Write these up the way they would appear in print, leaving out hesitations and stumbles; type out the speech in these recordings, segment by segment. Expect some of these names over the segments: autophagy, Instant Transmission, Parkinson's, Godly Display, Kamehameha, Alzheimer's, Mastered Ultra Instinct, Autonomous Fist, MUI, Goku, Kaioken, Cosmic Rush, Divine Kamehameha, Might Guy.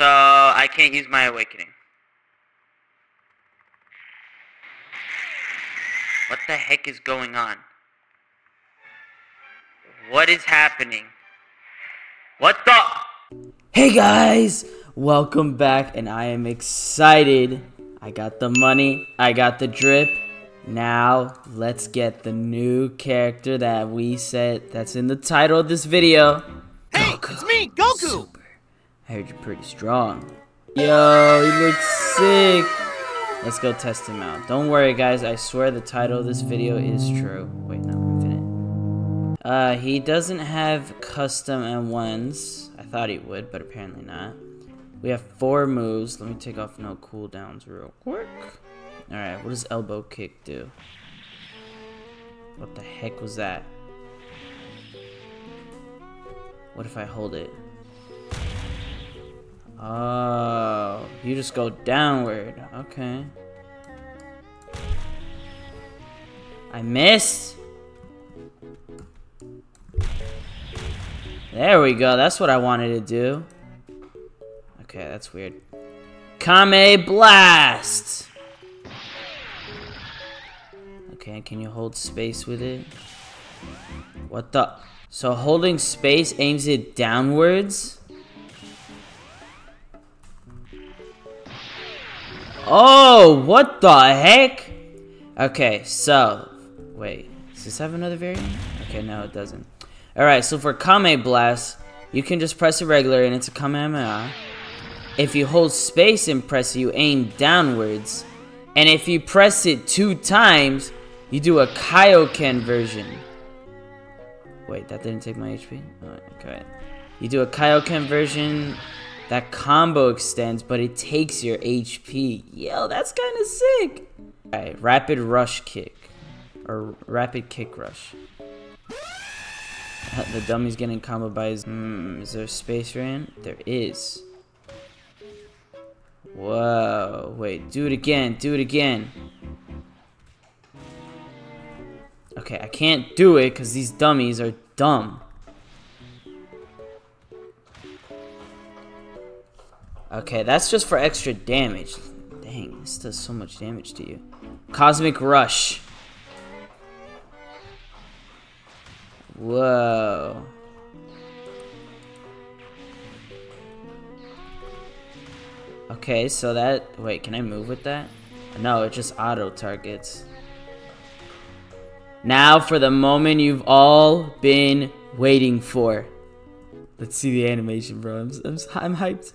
So I can't use my awakening. What the heck is going on? What is happening? What the? Hey guys, welcome back, and I am excited. I got the money, I got the drip. Now let's get the new character that we said that's in the title of this video. Hey, Goku. It's me, Goku. Super. I heard you're pretty strong. Yo, he looks sick. Let's go test him out. Don't worry, guys. I swear the title of this video is true. Wait, no, infinite. He doesn't have custom M1s. I thought he would, but apparently not. We have 4 moves. Let me take off no cooldowns real quick. All right, what does elbow kick do? What the heck was that? What if I hold it? Oh, you just go downward. Okay. I missed. There we go. That's what I wanted to do. Okay, that's weird. Kame Blast. Okay, can you hold space with it? What the? So holding space aims it downwards? Oh, what the heck? Okay, so wait, does this have another variant? Okay, no, it doesn't. All right, so for Kame Blast, you can just press it regular, and it's a Kamehameha. If you hold space and press it, you aim downwards, and if you press it 2 times, you do a Kaioken version. Wait, that didn't take my HP. All right, okay. You do a Kaioken version. That combo extends, but it takes your HP. Yo, that's kind of sick. All right, rapid rush kick, or rapid kick rush. The dummy's getting comboed by his. Is there a space variant? There is. Whoa! Wait, do it again. Do it again. Okay, I can't do it because these dummies are dumb. Okay, that's just for extra damage. Dang, this does so much damage to you. Cosmic Rush. Whoa. Okay, so that... Wait, can I move with that? No, it just auto-targets. Now for the moment you've all been waiting for. Let's see the animation, bro. I'm hyped.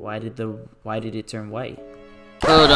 Why did it turn white? Hold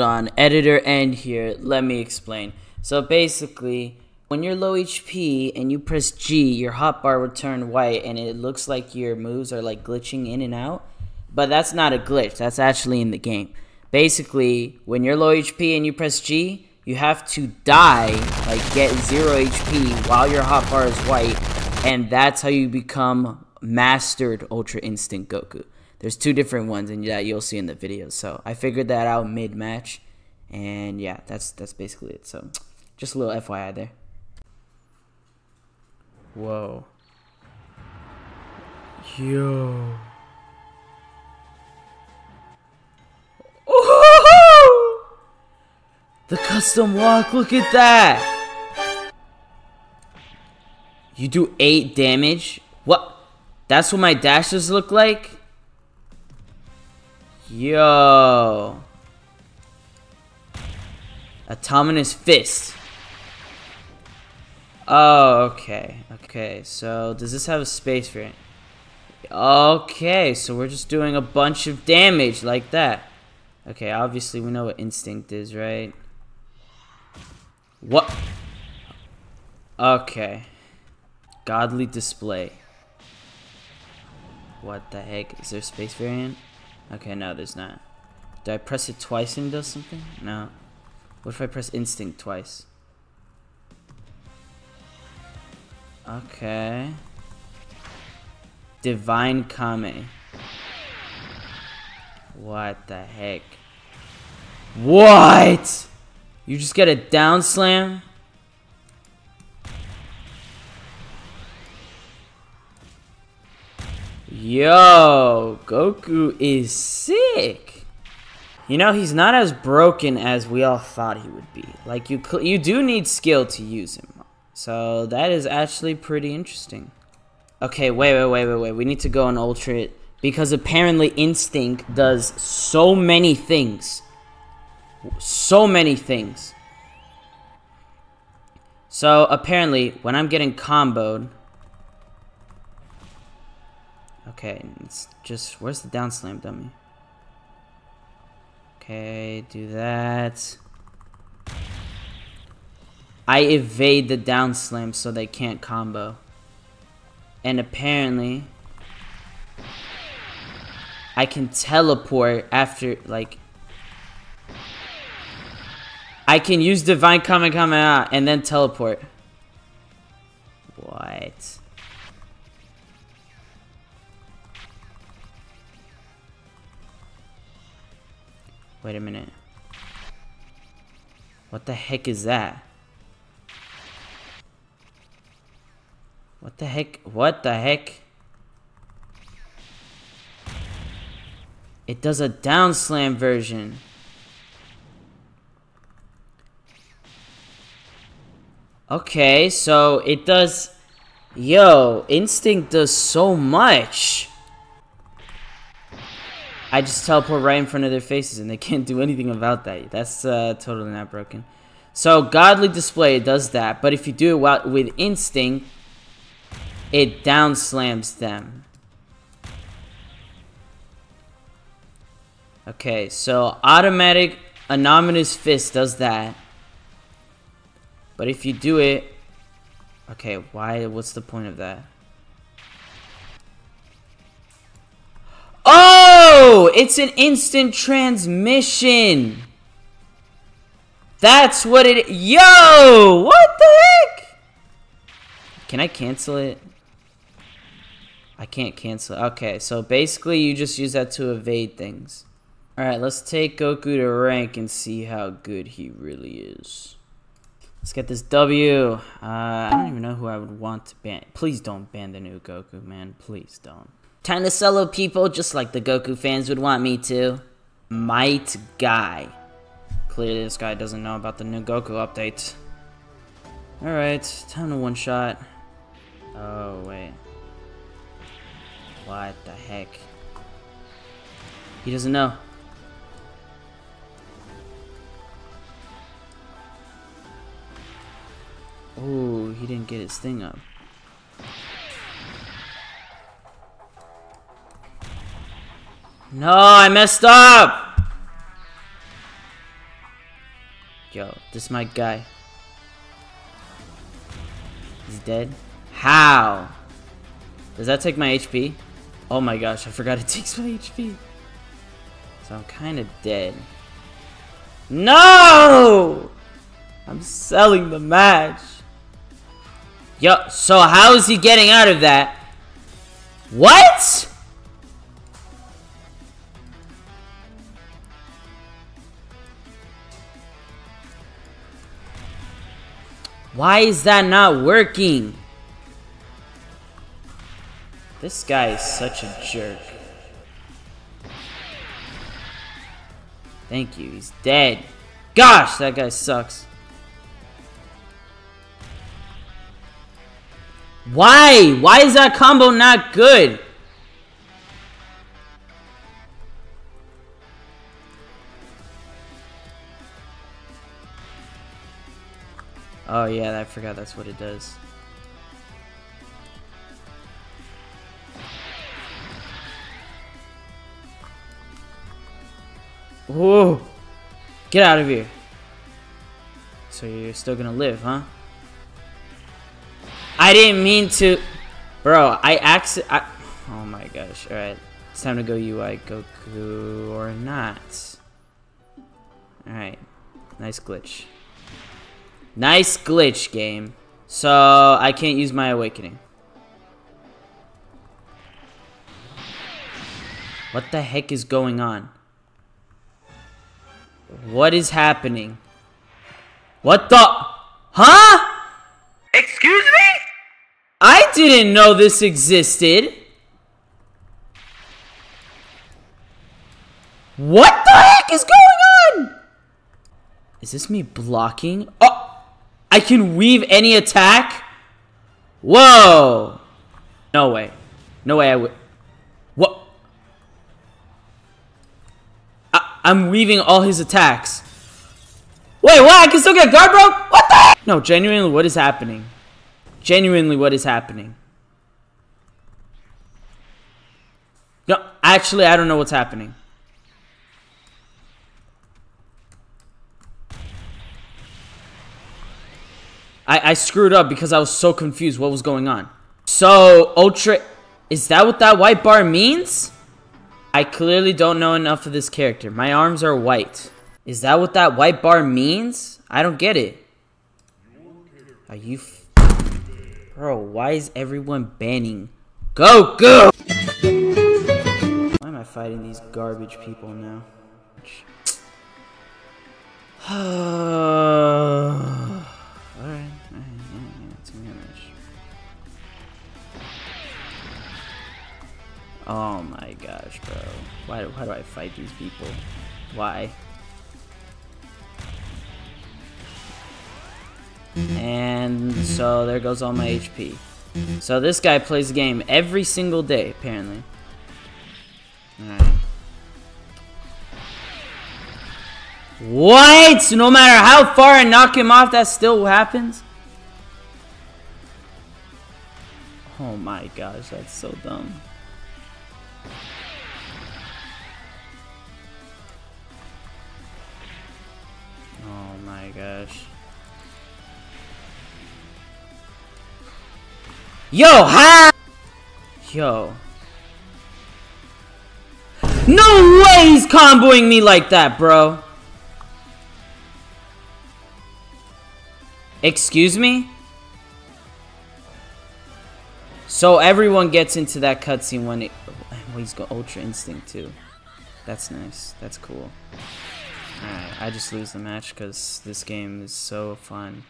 on. Editor end here. Let me explain. So basically, when you're low HP and you press G, your hotbar would turn white and it looks like your moves are like glitching in and out. But that's not a glitch. That's actually in the game. Basically, when you're low HP and you press G, you have to die, like get 0 HP while your hotbar is white. And that's how you become Mastered Ultra Instinct Goku. There's 2 different ones, and that you'll see in the video. So I figured that out mid-match, and yeah, that's basically it. So just a little FYI there. Whoa. Yo. Ooh-hoo-hoo! The custom walk. Look at that. You do 8 damage. What? That's what my dashes look like. Yo. Autonomous Fist. Oh, okay. Okay, so does this have a space variant? Okay, so we're just doing a bunch of damage like that. Okay, obviously we know what instinct is, right? What? Okay. Godly Display. What the heck? Is there a space variant? Okay, no, there's not. Do I press it twice and it does something? No. What if I press instinct twice? Okay. Divine Kame. What the heck? What? You just get a down slam? Yo, Goku is sick. You know, he's not as broken as we all thought he would be. Like, you do need skill to use him. So, that is actually pretty interesting. Okay, wait. We need to go on Ultra it. Because apparently Instinct does so many things. So, apparently, when I'm getting comboed... Okay, it's just... Where's the down slam dummy? Okay, do that. I evade the down slam so they can't combo. And apparently... I can teleport after, like... I can use Divine Kamehameha and then teleport. What? Wait a minute. What the heck is that? What the heck? What the heck? It does a down slam version. Okay, so it does... Yo, Instinct does so much. I just teleport right in front of their faces and they can't do anything about that. That's totally not broken. So, Godly Display does that, but if you do it with Instinct, it down slams them. Okay, so Automatic Autonomous Fist does that. But if you do it... Okay, why? What's the point of that? Oh! It's an instant transmission! That's what it... Yo! What the heck? Can I cancel it? I can't cancel it. Okay, so basically you just use that to evade things. Alright, let's take Goku to rank and see how good he really is. Let's get this W. I don't even know who I would want to ban. Please don't ban the new Goku, man. Please don't. Time to solo people just like the Goku fans would want me to. Might Guy. Clearly this guy doesn't know about the new Goku update. Alright, time to one-shot. Oh, wait. What the heck? He doesn't know. Oh, he didn't get his thing up. No, I messed up! Yo, this is my guy. He's dead? How? Does that take my HP? Oh my gosh, I forgot it takes my HP. So I'm kind of dead. No! I'm selling the match. Yo, so how is he getting out of that? What? Why is that not working? This guy is such a jerk. Thank you, he's dead. Gosh, that guy sucks. Why? Why is that combo not good? Oh yeah, I forgot that's what it does. Whoa! Get out of here. So you're still gonna live, huh? I didn't mean to... Bro, I oh my gosh, alright. It's time to go UI Goku or not. Alright. Nice glitch. Nice glitch, game. So, I can't use my awakening. What the heck is going on? What is happening? What the... Huh? Excuse me? I didn't know this existed. What the heck is going on? Is this me blocking? Oh, I can weave any attack? Whoa. No way. No way I would. What? I'm weaving all his attacks. Wait, what? I can still get guard broke? What the heck? No, genuinely, what is happening? Genuinely, what is happening? No, actually, I don't know what's happening. I screwed up because I was so confused what was going on. So, Ultra... Is that what that white bar means? I clearly don't know enough of this character. My arms are white. Is that what that white bar means? I don't get it. Are you... Bro, why is everyone banning Goku? Why am I fighting these garbage people now? Alright. Oh my gosh, bro. Why do I fight these people? Why? And so there goes all my HP. So this guy plays the game every single day, apparently. Alright. What? So no matter how far I knock him off, that still happens? Oh my gosh, that's so dumb. Oh my gosh. Yo, hi! Yo. No way he's comboing me like that, bro. Excuse me? So everyone gets into that cutscene when it... Well, he's got Ultra Instinct too. That's nice. That's cool. Alright, I just lose the match because this game is so fun.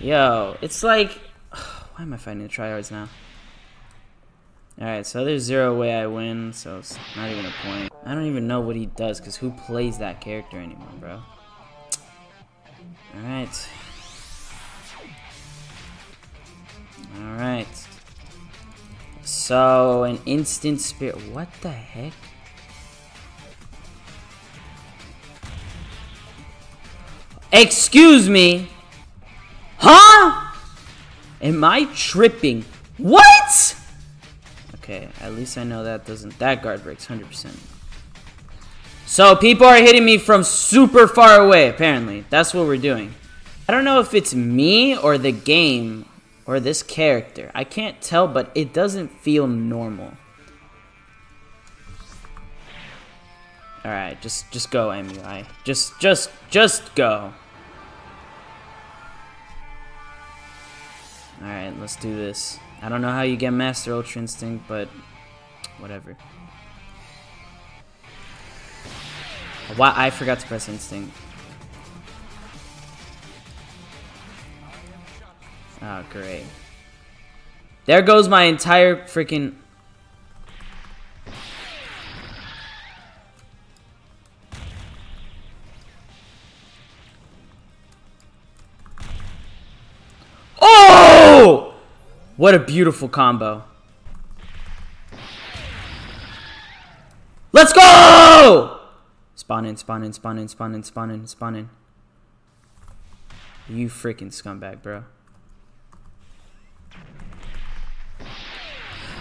Yo, it's like... Why am I fighting the tryhards now? Alright, so there's zero way I win, so it's not even a point. I don't even know what he does, because who plays that character anymore, bro? Alright. Alright. So, an instant spirit. What the heck? Excuse me? Huh? Am I tripping? What? Okay, at least I know that doesn't... That guard breaks, 100%. So, people are hitting me from super far away, apparently. That's what we're doing. I don't know if it's me or the game or this character. I can't tell, but it doesn't feel normal. Alright, just go, MUI. Just go. Alright, let's do this. I don't know how you get Mastered Ultra Instinct, but whatever. Wow, I forgot to press Instinct. Oh, great. There goes my entire freaking... What a beautiful combo. Let's go! Spawn in, spawn in, spawn in, spawn in, spawn in, spawn in. You freaking scumbag, bro.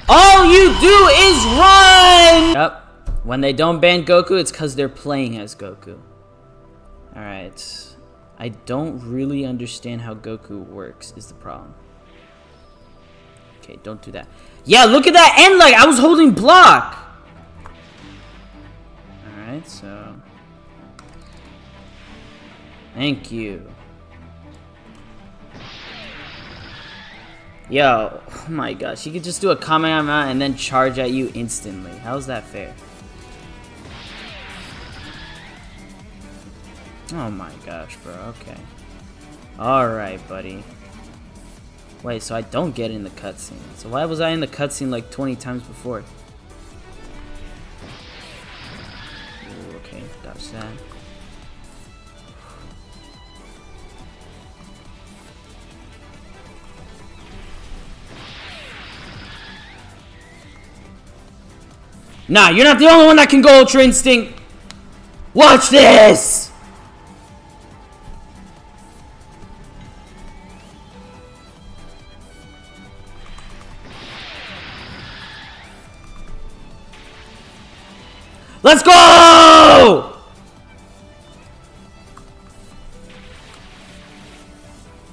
All you do is run! Yep. When they don't ban Goku, it's because they're playing as Goku. Alright. I don't really understand how Goku works, is the problem. Okay, don't do that. Yeah, look at that end leg. I was holding block. Alright, so. Thank you. Yo, oh my gosh. You could just do a Kamehameha and then charge at you instantly. How's that fair? Oh my gosh, bro. Okay. Alright, buddy. Wait, so I don't get in the cutscene. So why was I in the cutscene like 20 times before? Okay, that's that. Nah, you're not the only one that can go Ultra Instinct. Watch this! Let's go!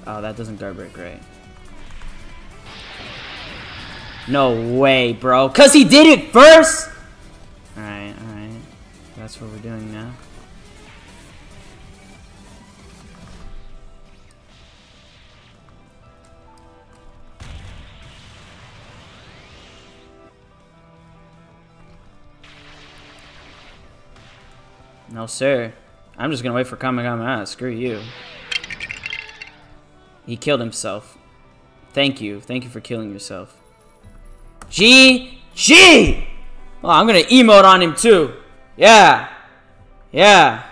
Oh, that doesn't guard break, right? No way, bro. Cause he did it first! Alright, alright. That's what we're doing now. No, sir. I'm just gonna wait for Kamehameha. Screw you. He killed himself. Thank you. Thank you for killing yourself. GG! Well, I'm gonna emote on him too. Yeah. Yeah.